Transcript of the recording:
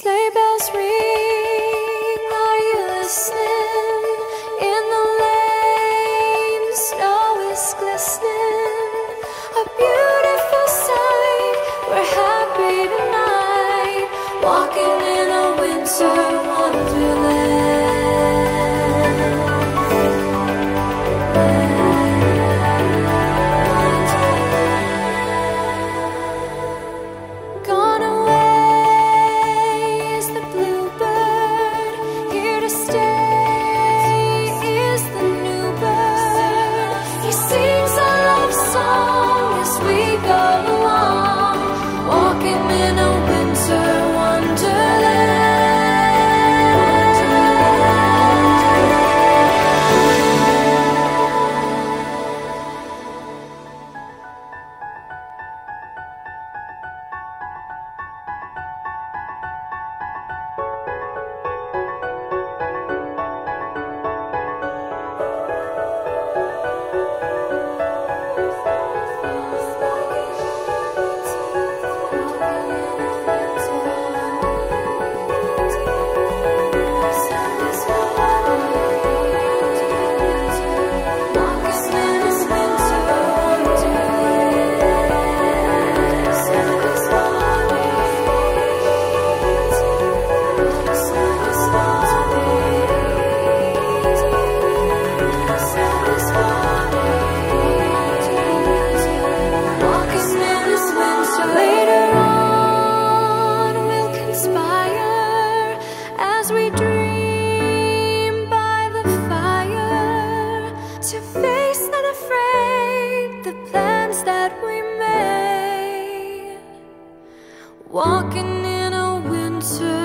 Sleigh bells ring, are you listening? In the lane, snow is glistening. A beautiful sight, we're happy tonight, walking in a winter wonderland. Gone away in a winter walking in a winter